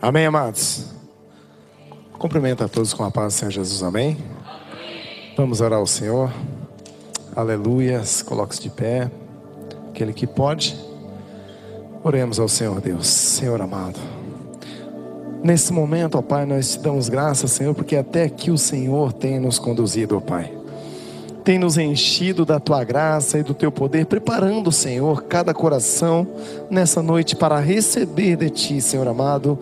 Amém, amados? Cumprimento a todos com a paz do Senhor Jesus, amém? Amém. Vamos orar ao Senhor. Aleluias, coloque-se de pé. Aquele que pode. Oremos ao Senhor Deus, Senhor amado. Nesse momento, ó Pai, nós te damos graças, Senhor, porque até aqui o Senhor tem nos conduzido, ó Pai. Tem nos enchido da Tua graça e do Teu poder, preparando, Senhor, cada coração nessa noite para receber de Ti, Senhor amado,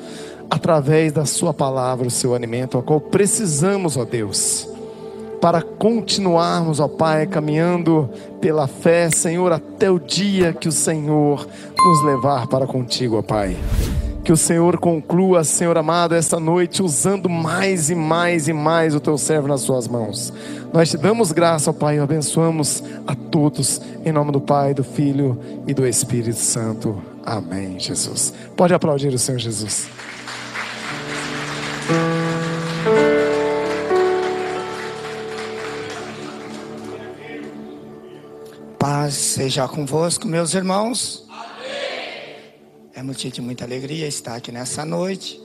através da Sua palavra, o Seu alimento, ao qual precisamos, ó Deus, para continuarmos, ó Pai, caminhando pela fé, Senhor, até o dia que o Senhor nos levar para contigo, ó Pai. Que o Senhor conclua, Senhor amado, esta noite, usando mais e mais e mais o Teu servo nas Suas mãos. Nós te damos graça, ó Pai, e abençoamos a todos, em nome do Pai, do Filho e do Espírito Santo. Amém, Jesus. Pode aplaudir o Senhor Jesus. Paz seja convosco, meus irmãos. É motivo de muita alegria estar aqui nessa noite,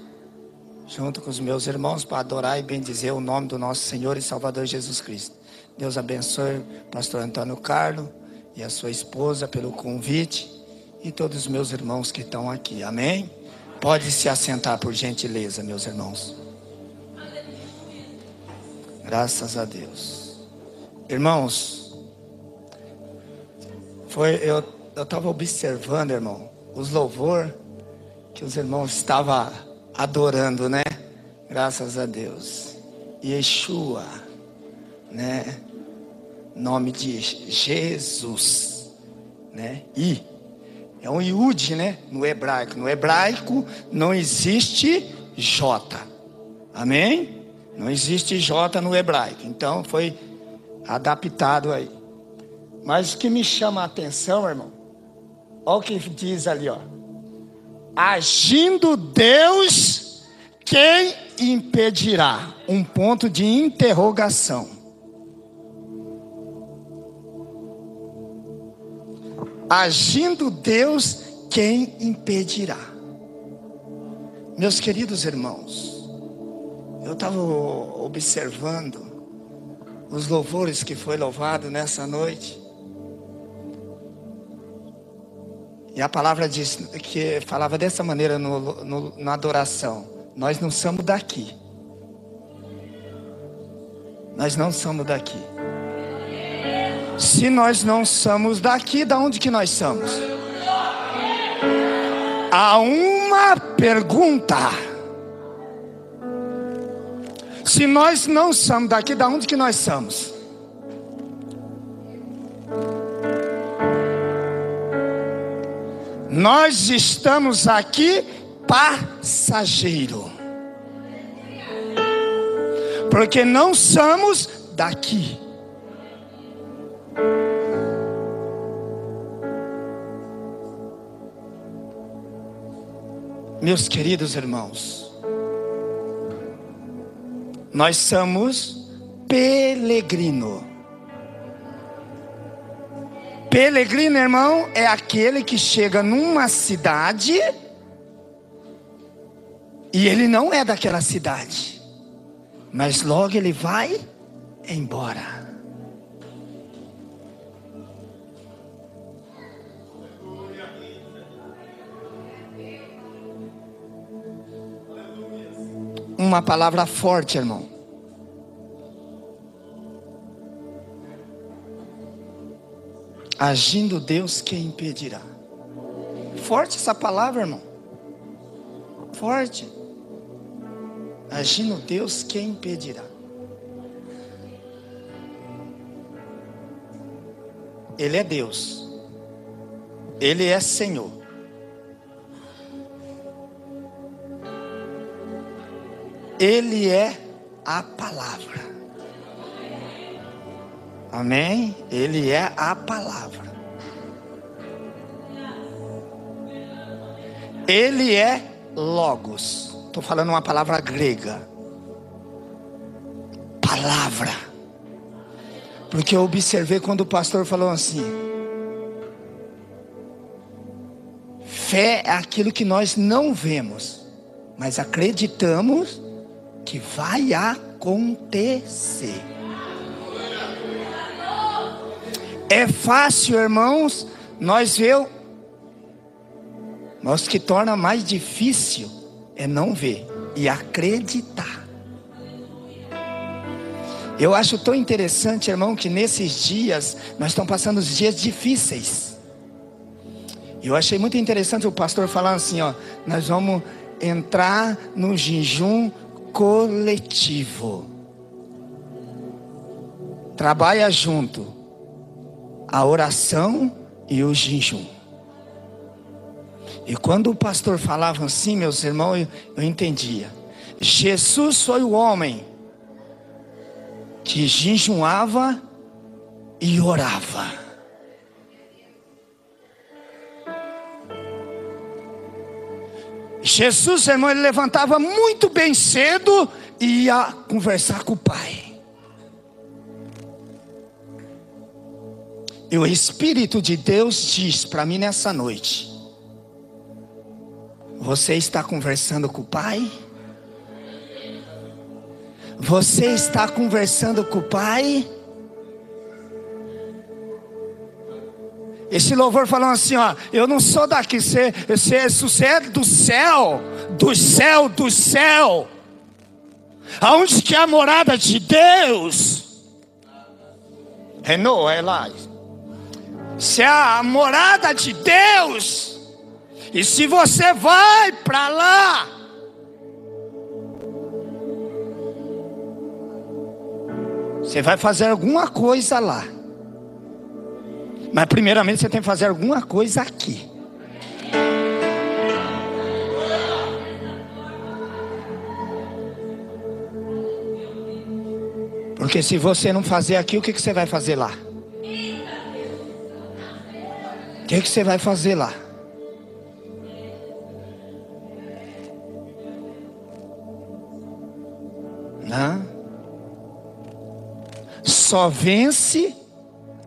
junto com os meus irmãos, para adorar e bendizer o nome do nosso Senhor e Salvador Jesus Cristo. Deus abençoe o pastor Antônio Carlos e a sua esposa pelo convite e todos os meus irmãos que estão aqui. Amém? Pode se assentar, por gentileza, meus irmãos. Graças a Deus. Irmãos, eu estava observando, irmão, os louvor que os irmãos estavam adorando, né? Graças a Deus. Yeshua, né? Nome de Jesus, né? I é um Yud, né? No hebraico. No hebraico não existe J. Amém? Não existe J no hebraico. Então foi adaptado aí. Mas o que me chama a atenção, irmão, olha o que diz ali, ó. Agindo Deus, quem impedirá? Um ponto de interrogação. Agindo Deus, quem impedirá? Meus queridos irmãos, eu estava observando os louvores que foi louvado nessa noite. E a palavra diz que falava dessa maneira na adoração. Nós não somos daqui. Nós não somos daqui. Se nós não somos daqui, da onde que nós somos? Há uma pergunta. Se nós não somos daqui, da onde que nós somos? Nós estamos aqui passageiro, porque não somos daqui. Meus queridos irmãos, nós somos peregrino. Peregrino, irmão, é aquele que chega numa cidade e ele não é daquela cidade, mas logo ele vai embora. Uma palavra forte, irmão. Agindo Deus, quem impedirá? Forte essa palavra, irmão. Forte. Agindo Deus, quem impedirá? Ele é Deus. Ele é Senhor. Ele é a palavra. Amém? Ele é a palavra. Ele é Logos. Estou falando uma palavra grega. Palavra. Porque eu observei quando o pastor falou assim: fé é aquilo que nós não vemos. mas acreditamos que vai acontecer. É fácil, irmãos, nós ver, mas o que torna mais difícil é não ver e acreditar. Eu acho tão interessante, irmão, que nesses dias, nós estamos passando os dias difíceis. Eu achei muito interessante o pastor falar assim, ó, nós vamos entrar no jejum coletivo. Trabalha junto a oração e o jejum. E quando o pastor falava assim, meus irmãos, eu entendia. Jesus foi o homem que jejuava e orava. Jesus, irmão, ele levantava muito bem cedo e ia conversar com o Pai. E o Espírito de Deus diz para mim nessa noite: você está conversando com o Pai? Você está conversando com o Pai? Esse louvor falando assim, ó, eu não sou daqui, você é do céu, do céu, do céu. Aonde que é a morada de Deus? É no Elias. Se é a morada de Deus, e se você vai para lá, você vai fazer alguma coisa lá. Mas primeiramente você tem que fazer alguma coisa aqui. Porque se você não fazer aqui, o que que você vai fazer lá? O que que você vai fazer lá? Não? Só vence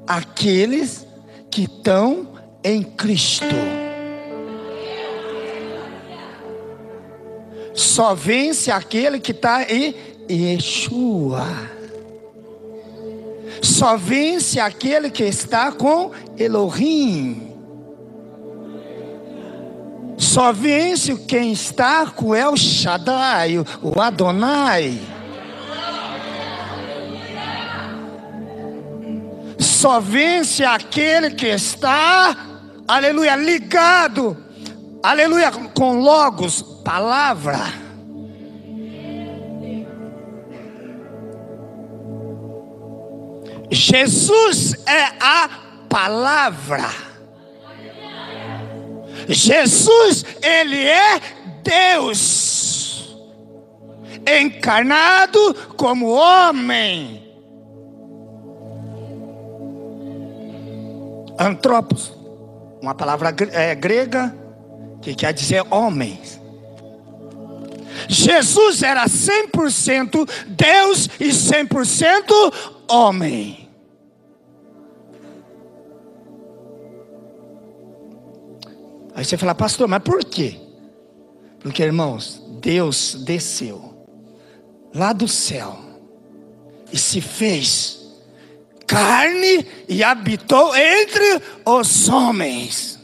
aqueles que estão em Cristo. Só vence aquele que está em Yeshua. Só vence aquele que está com Elohim. Só vence quem está com El Shaddai, o Adonai. Só vence aquele que está, aleluia, ligado, aleluia, com Logos, palavra. Jesus é a palavra. Jesus, ele é Deus, encarnado como homem. Antropos, uma palavra grega que quer dizer homens. Jesus era 100% Deus e 100% homem. Aí você fala, pastor, mas por quê? Porque, irmãos, Deus desceu lá do céu e se fez carne e habitou entre os homens.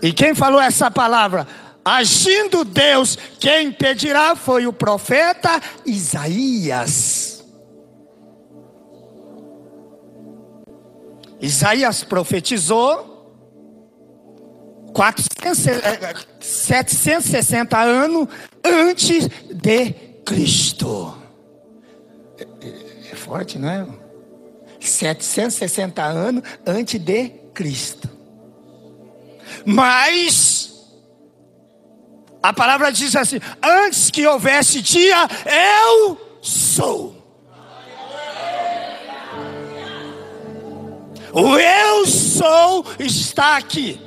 E quem falou essa palavra? Agindo Deus, quem impedirá? Foi o profeta Isaías. Isaías profetizou 760 anos antes de Cristo. É forte, não é? 760 anos antes de Cristo. Mas a palavra diz assim: antes que houvesse dia, eu sou. O eu sou está aqui.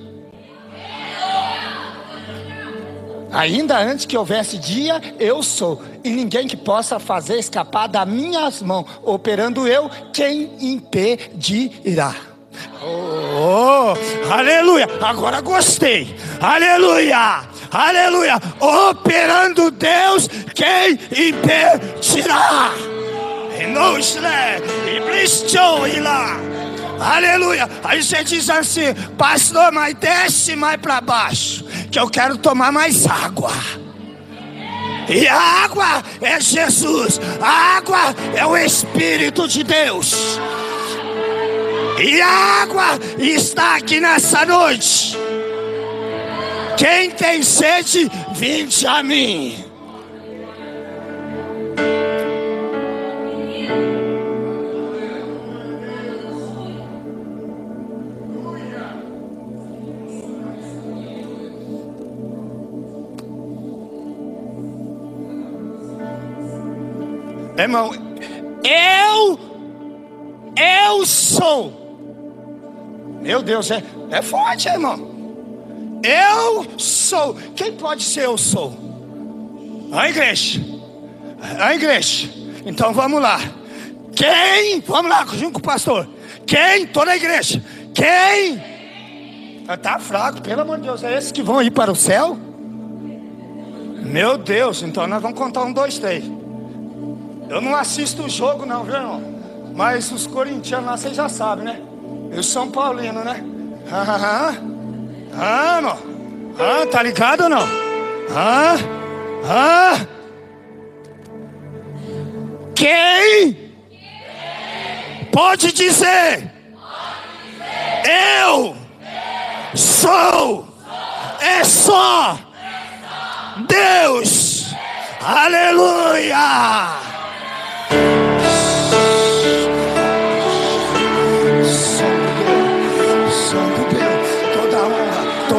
Ainda antes que houvesse dia, eu sou. E ninguém que possa fazer escapar das minhas mãos. Operando eu, quem impedirá? Oh. Oh, aleluia. Agora gostei. Aleluia. Aleluia. Operando Deus, quem impedirá? Aleluia. Aí você diz assim: pastor, mas desce mais para baixo, que eu quero tomar mais água. E a água é Jesus. A água é o Espírito de Deus. E a água está aqui nessa noite. Quem tem sede, vinde a mim. Irmão, eu sou. Meu Deus, é forte, irmão. Eu sou. Quem pode ser eu sou? A igreja. A igreja. Então vamos lá. Quem? Vamos lá, junto com o pastor. Quem? Toda a igreja. Quem? Tá fraco, pelo amor de Deus. É esses que vão ir para o céu? Meu Deus, então nós vamos contar 1, 2, 3. Eu não assisto o jogo não, viu, irmão? Mas os corintianos lá, vocês já sabem, né? E os São Paulino, né? Tá ligado ou não? Quem? Pode dizer. Eu sou. É só Deus. Aleluia.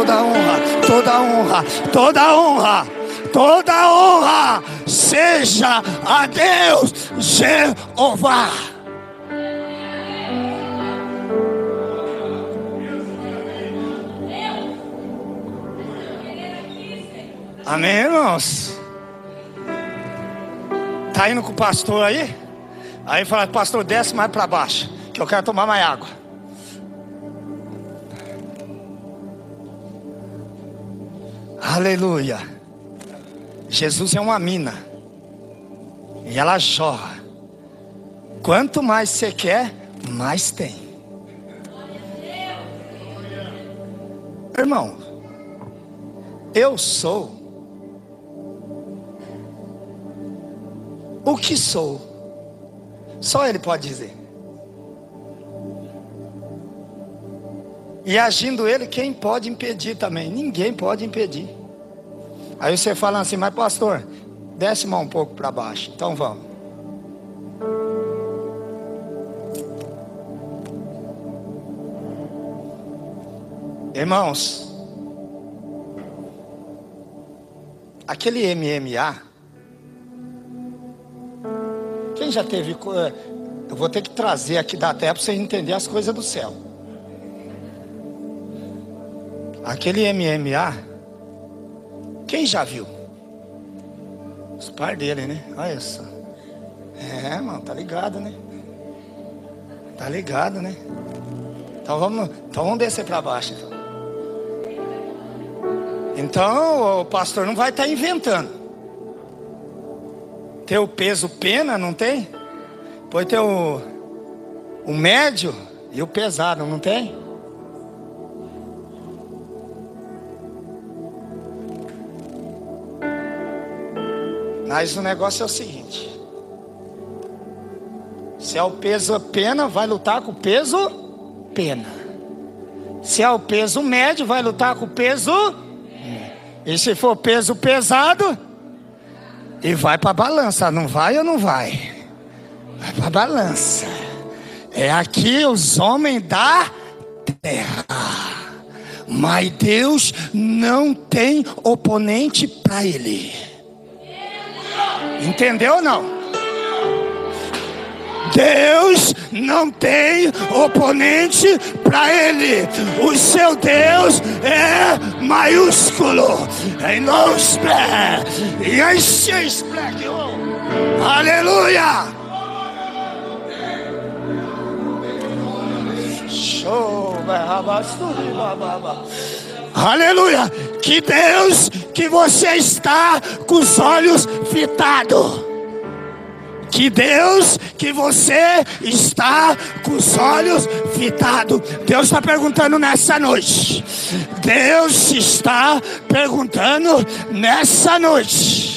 Toda honra, toda honra, toda honra seja a Deus, Jeová. Amém, irmãos? Tá indo com o pastor aí? Aí fala: pastor, desce mais para baixo, que eu quero tomar mais água. Aleluia. Jesus é uma mina, e ela jorra. Quanto mais você quer, mais tem. Irmão, eu sou o que sou. Só Ele pode dizer. E agindo Ele, quem pode impedir também? Ninguém pode impedir. Aí você fala assim: mas pastor, desce mais um pouco para baixo. Então vamos. Irmãos, aquele MMA, quem já teve... Eu vou ter que trazer aqui da terra para você entender as coisas do céu. Aquele MMA, quem já viu? Os par dele, né? Olha isso. É, mano, tá ligado, né? Tá ligado, né? Então vamos descer pra baixo. Então o pastor não vai estar inventando. Tem o peso pena, não tem? Pois tem o médio e o pesado, não tem? Mas o negócio é o seguinte: se é o peso pena, vai lutar com o peso pena. Se é o peso médio, vai lutar com o peso. E se for peso pesado, e vai para a balança. Não vai ou não vai? Vai para a balança. É aqui os homens da terra. Mas Deus não tem oponente para Ele. Entendeu ou não? Deus não tem oponente para Ele. O seu Deus é maiúsculo. Em Lúcifer. E em Shakespeare. Aleluia. Aleluia. Que Deus que você está com os olhos fitados. Que Deus que você está com os olhos fitados. Deus está perguntando nessa noite. Deus está perguntando nessa noite.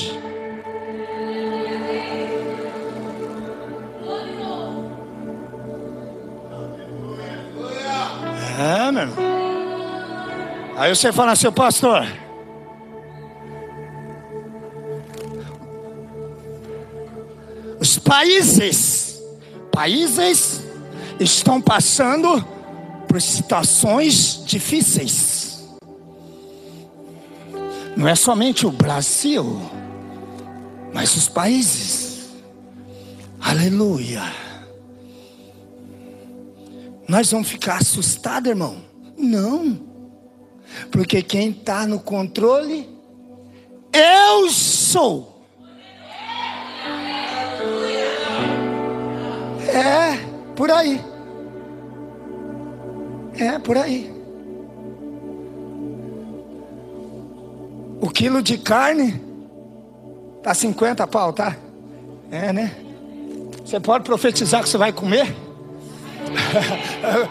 É, meu irmão. Aí você fala assim, pastor, os países estão passando por situações difíceis. Não é somente o Brasil, mas os países. Aleluia. Nós vamos ficar assustados, irmão? Não. Porque quem está no controle, eu sou. É, por aí. É, por aí. O quilo de carne tá 50 pau, tá? É, né? Você pode profetizar que você vai comer?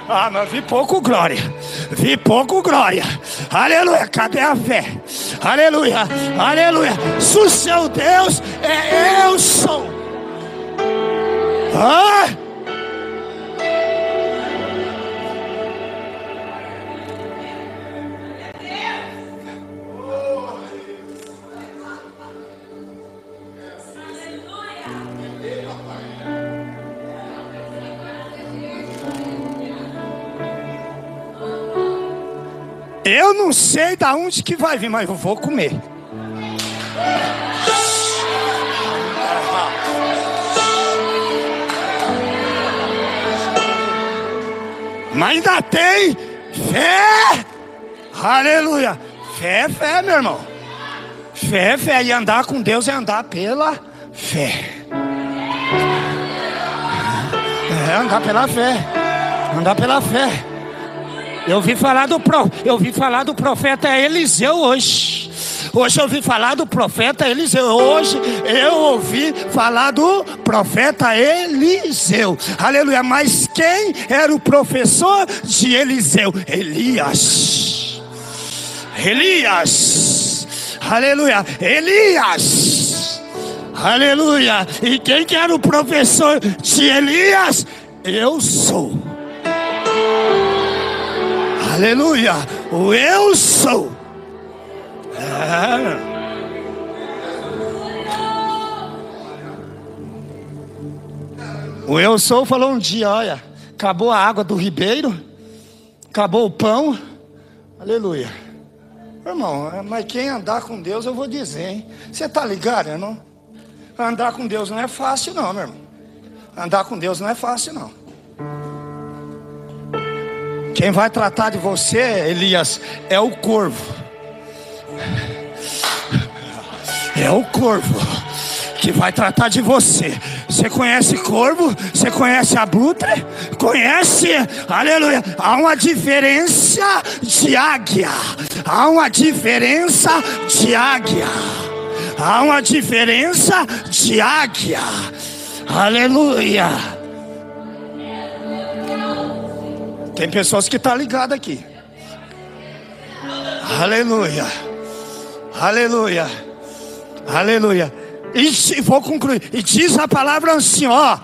Ah, mas vi pouco glória. Vi pouco glória. Aleluia, cadê a fé? Aleluia, aleluia. Se o seu Deus é eu sou. Ah! Eu não sei da onde que vai vir, mas eu vou comer. Mas ainda tem fé. Aleluia. Fé, fé, meu irmão. Fé, fé. E andar com Deus é andar pela fé. É andar pela fé. Andar pela fé. Eu vi falar do profeta Eliseu hoje. Hoje eu ouvi falar do profeta Eliseu. Hoje eu ouvi falar do profeta Eliseu. Aleluia. Mas quem era o professor de Eliseu? Elias. Elias. Aleluia. Elias. Aleluia. E quem que era o professor de Elias? Eu sou. Aleluia. O eu sou. É. O eu sou falou um dia, olha, acabou a água do ribeiro, acabou o pão, aleluia. Irmão, mas quem andar com Deus, eu vou dizer, hein? Você tá ligado, irmão? Andar com Deus não é fácil não, meu irmão. Andar com Deus não é fácil não. Quem vai tratar de você, Elias, é o corvo. É o corvo que vai tratar de você. Você conhece corvo? Você conhece abutre? Conhece? Aleluia. Há uma diferença de águia. Há uma diferença de águia. Há uma diferença de águia. Aleluia. Tem pessoas que estão ligadas aqui. Aleluia. Aleluia. Aleluia. E vou concluir. E diz a palavra assim, ó.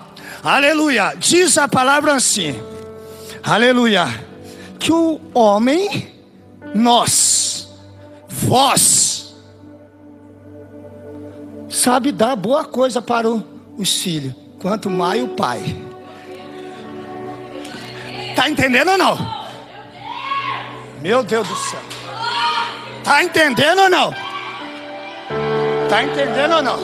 Aleluia. Diz a palavra assim. Aleluia. Que o homem, vós, sabe dar boa coisa para os filhos. Quanto mais o pai. Tá entendendo ou não? Meu Deus do céu. Tá entendendo ou não? Tá entendendo ou não?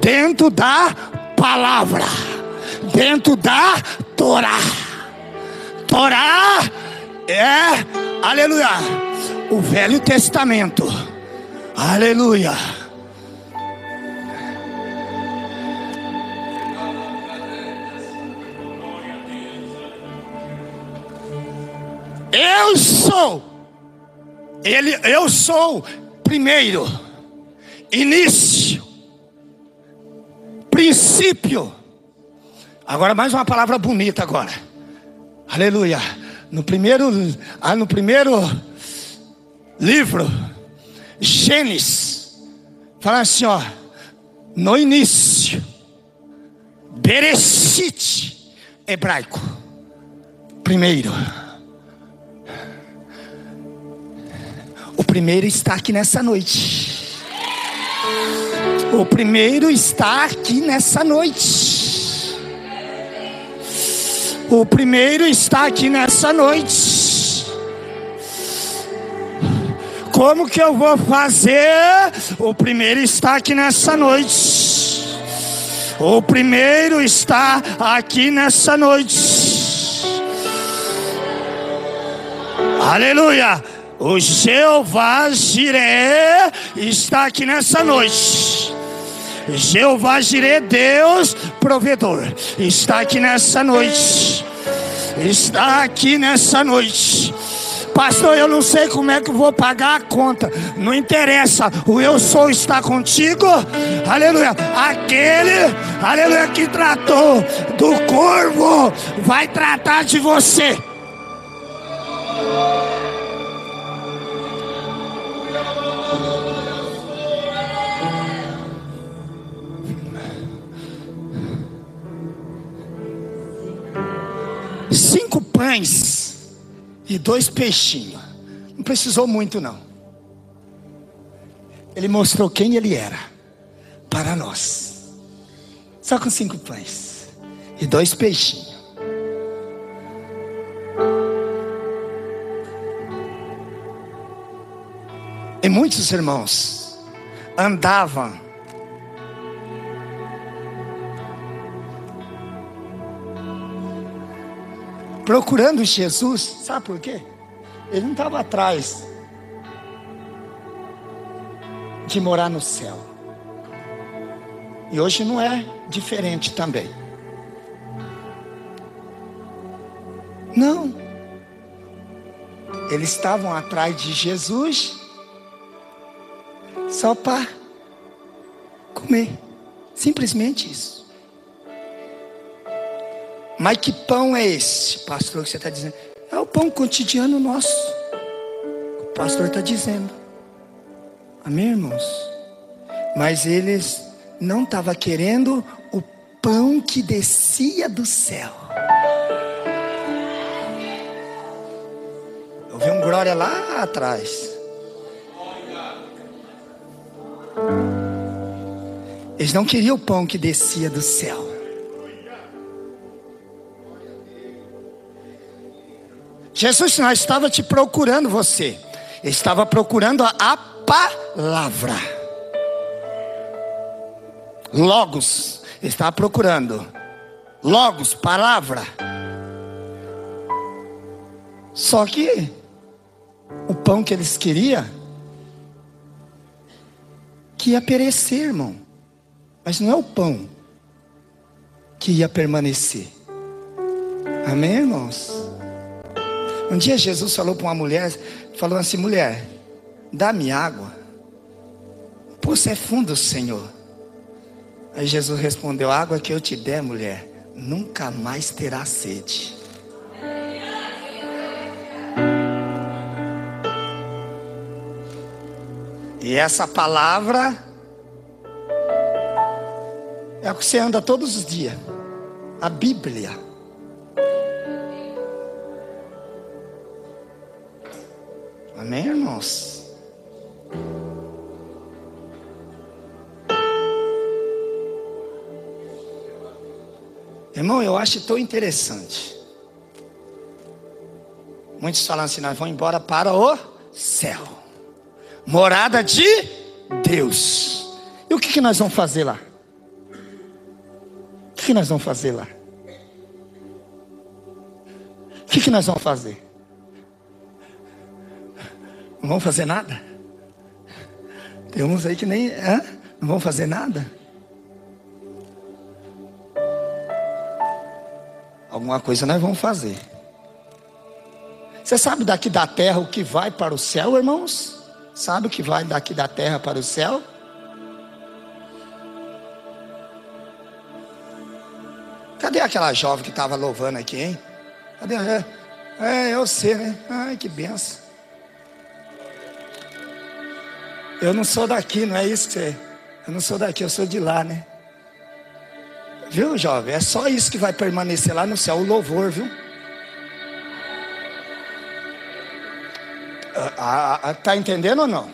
Dentro da palavra. Dentro da Torá. Torá é, aleluia, o Velho Testamento. Aleluia. Eu sou. Ele, eu sou primeiro, início, princípio. Agora mais uma palavra bonita agora. Aleluia. No primeiro livro, Gênesis, fala assim, ó, no início, Bereshit, hebraico, primeiro. O primeiro está aqui nessa noite. O primeiro está aqui nessa noite. O primeiro está aqui nessa noite. Como que eu vou fazer? O primeiro está aqui nessa noite. O primeiro está aqui nessa noite. Aleluia. O Jeová Jiré está aqui nessa noite. Jeová Jiré, Deus provedor, está aqui nessa noite. Está aqui nessa noite. Pastor, eu não sei como é que eu vou pagar a conta. Não interessa. O eu sou está contigo. Aleluia. Aquele, aleluia, que tratou do corvo vai tratar de você. Cinco pães e 2 peixinhos. Não precisou muito não. Ele mostrou quem ele era para nós. Só com 5 pães e 2 peixinhos. E muitos irmãos andavam procurando Jesus, sabe por quê? Ele não estava atrás de morar no céu. E hoje não é diferente também. Não. Eles estavam atrás de Jesus só para comer. Simplesmente isso. Mas que pão é esse, pastor, que você está dizendo? É o pão cotidiano nosso. O pastor está dizendo. Amém, irmãos? Mas eles não estavam querendo o pão que descia do céu. Eu vi um glória lá atrás. Eles não queriam o pão que descia do céu. Jesus não estava te procurando você. Ele estava procurando a palavra. Logos. Ele estava procurando. Logos, palavra. Só que o pão que eles queriam que ia perecer, irmão. Mas não é o pão que ia permanecer. Amém, irmãos? Um dia Jesus falou para uma mulher, falou assim, mulher, dá-me água. O poço é fundo, Senhor. Aí Jesus respondeu, a água que eu te der, mulher, nunca mais terá sede. E essa palavra é o que você anda todos os dias. A Bíblia. Amém, irmãos? Irmão, eu acho tão interessante. Muitos falam assim, nós vamos embora para o céu. Morada de Deus. E o que nós vamos fazer lá? O que nós vamos fazer lá? O que nós vamos fazer? Não vão fazer nada? Tem uns aí que nem... Hã? Não vão fazer nada? Alguma coisa nós vamos fazer. Você sabe daqui da terra o que vai para o céu, irmãos? Sabe o que vai daqui da terra para o céu? Cadê aquela jovem que estava louvando aqui, hein? Cadê? Eu sei, né? Ai, que benção. Eu não sou daqui, não é isso que você... Eu não sou daqui, eu sou de lá, né? Viu, jovem? É só isso que vai permanecer lá no céu, o louvor, viu? Tá entendendo ou não?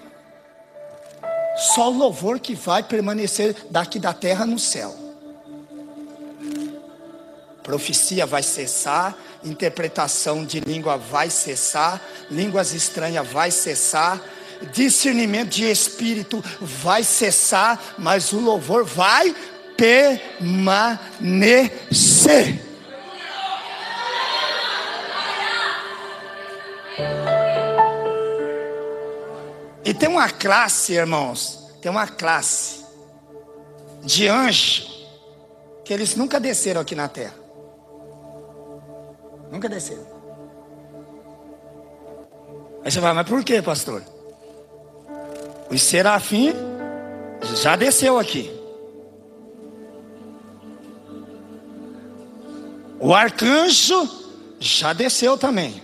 Só o louvor que vai permanecer daqui da terra no céu. Profecia vai cessar, interpretação de língua vai cessar, línguas estranhas vai cessar, discernimento de espírito vai cessar, mas o louvor vai permanecer. E tem uma classe, irmãos, tem uma classe de anjo que eles nunca desceram aqui na terra. Nunca desceram. Aí você vai, mas por que, pastor? Os serafim já desceu aqui. O arcanjo já desceu também.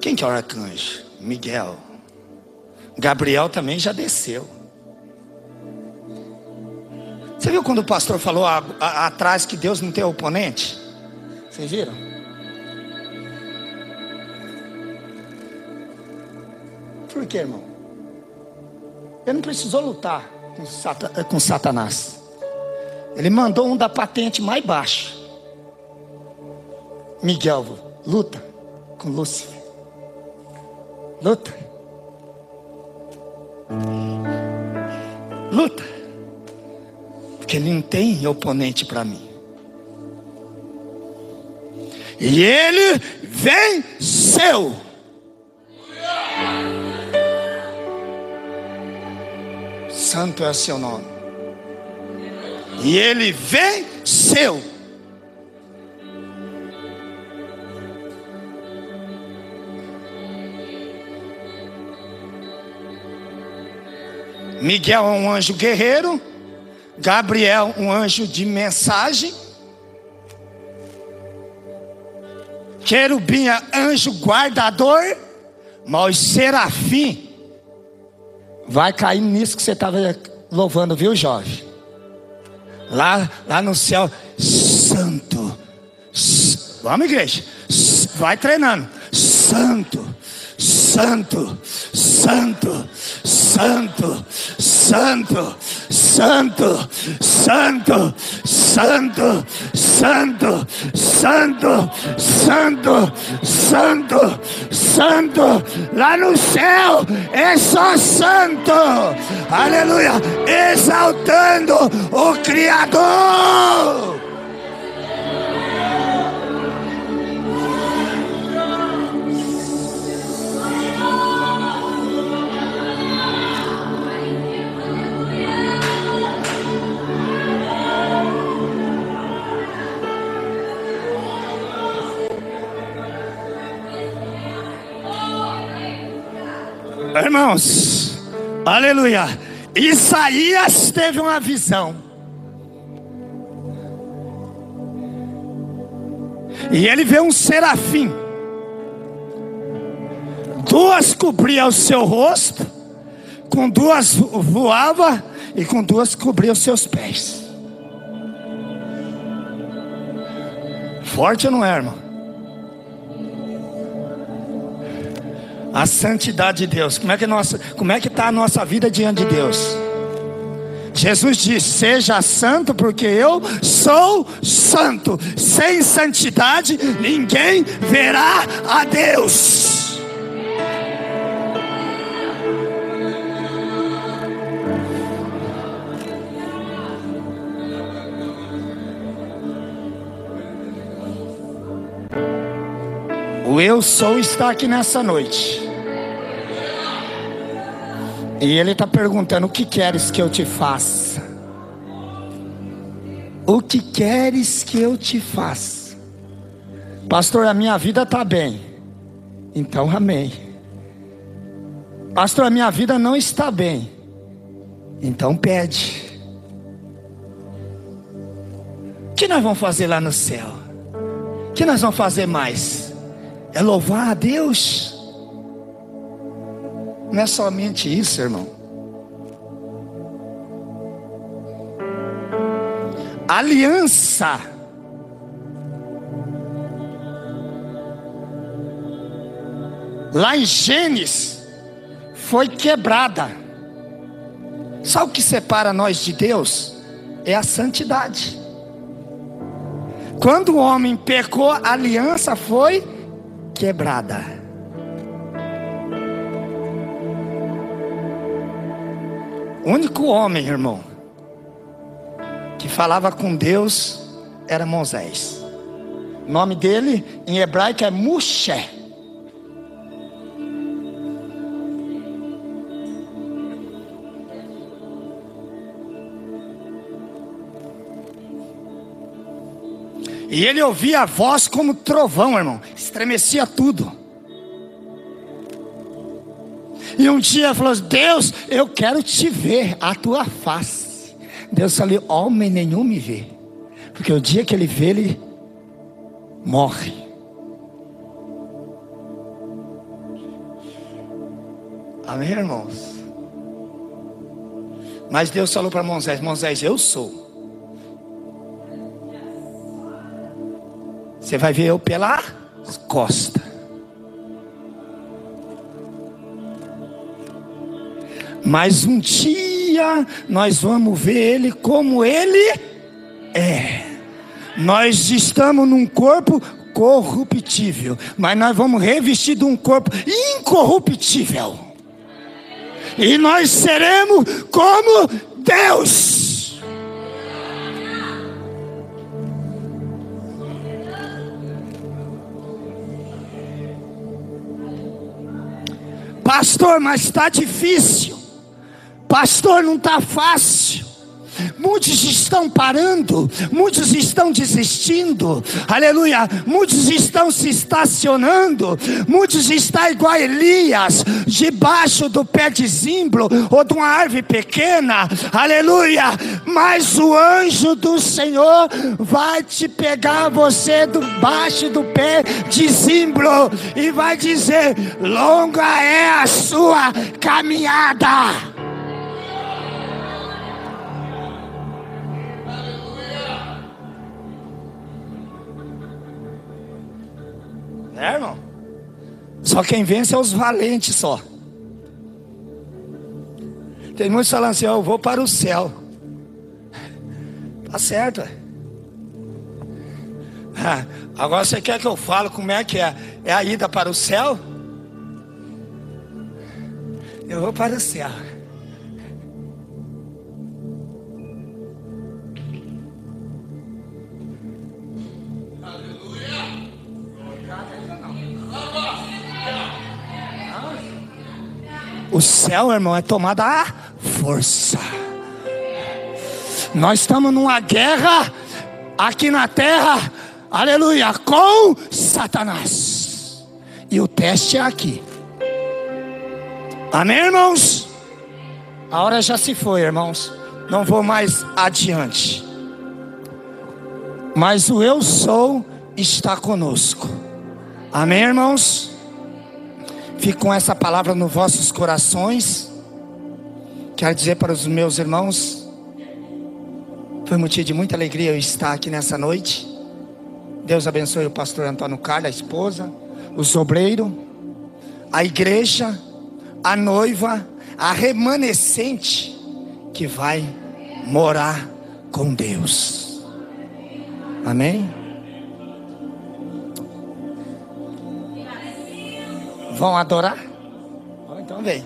Quem que é o arcanjo? Miguel. Gabriel também já desceu. Você viu quando o pastor falou atrás que Deus não tem oponente? Vocês viram? Por quê, irmão? Ele não precisou lutar com Satanás. Ele mandou um da patente mais baixa. Miguel, luta com Lúcifer. Luta. Luta. Porque ele não tem oponente para mim. E ele venceu. Santo é seu nome. E ele venceu. Miguel é um anjo guerreiro. Gabriel, um anjo de mensagem. Querubim é anjo guardador. Mas serafim vai cair nisso que você estava louvando, viu, jovem? Lá no céu, santo. Vamos, igreja. Vai treinando. Santo, santo, santo, santo, santo, santo, santo, santo, santo, santo, santo, santo, santo. Lá no céu é só santo. Aleluia. Exaltando o Criador. Irmãos, aleluia. Isaías teve uma visão e ele vê um serafim, duas cobria o seu rosto, com duas voava e com duas cobria os seus pés. Forte ou não é, irmão? A santidade de Deus. Como é que está a nossa vida diante de Deus? Jesus diz: seja santo porque eu sou santo. Sem santidade ninguém verá a Deus. O eu sou está aqui nessa noite. E ele está perguntando: o que queres que eu te faça? O que queres que eu te faça? Pastor, a minha vida está bem. Então amém. Pastor, a minha vida não está bem. Então pede. O que nós vamos fazer lá no céu? O que nós vamos fazer mais? É louvar a Deus. Não é somente isso, irmão. Aliança. Lá em Gênesis foi quebrada. Só o que separa nós de Deus é a santidade. Quando o homem pecou, a aliança foi quebrada. O único homem, irmão, que falava com Deus era Moisés. O nome dele em hebraico é Mushe. E ele ouvia a voz como trovão, irmão. Estremecia tudo. E um dia falou: Deus, eu quero te ver, a tua face. Deus falou: homem nenhum me vê. Porque o dia que ele vê, ele morre. Amém, irmãos? Mas Deus falou para Moisés: Moisés, eu sou. Você vai ver eu pela costa. Mas um dia nós vamos ver ele como ele é. Nós estamos num corpo corruptível, mas nós vamos revestir de um corpo incorruptível. E nós seremos como Deus. Pastor, mas está difícil. Pastor, não está fácil. Muitos estão parando. Muitos estão desistindo. Aleluia. Muitos estão se estacionando. Muitos estão igual a Elias, debaixo do pé de zimbro ou de uma árvore pequena. Aleluia. Mas o anjo do Senhor vai te pegar você debaixo do pé de zimbro e vai dizer: longa é a sua caminhada. É, irmão? Só quem vence é os valentes só. Tem muitos falando assim: eu vou para o céu. Tá certo, ué. Agora você quer que eu fale como é que é? É a ida para o céu? Eu vou para o céu. O céu, irmão, é tomada à força. Nós estamos numa guerra aqui na terra, aleluia, com Satanás. E o teste é aqui. Amém, irmãos? A hora já se foi, irmãos. Não vou mais adiante. Mas o eu sou está conosco. Amém, irmãos? Fique com essa palavra nos vossos corações. Quero dizer para os meus irmãos, foi motivo de muita alegria eu estar aqui nessa noite. Deus abençoe o pastor Antônio Carlos, a esposa, os obreiros, a igreja, a noiva, a remanescente que vai morar com Deus. Amém? Vão adorar? Então vem.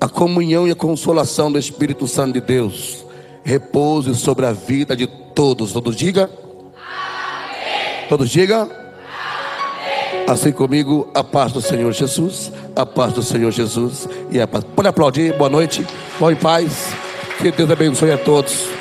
A comunhão e a consolação do Espírito Santo de Deus repouse sobre a vida de todos. Todos digam? Amém. Todos digam? Amém. Assim comigo, a paz do Senhor Jesus. a paz do Senhor Jesus e a paz. Pode aplaudir, boa noite, vão em paz, que Deus abençoe a todos.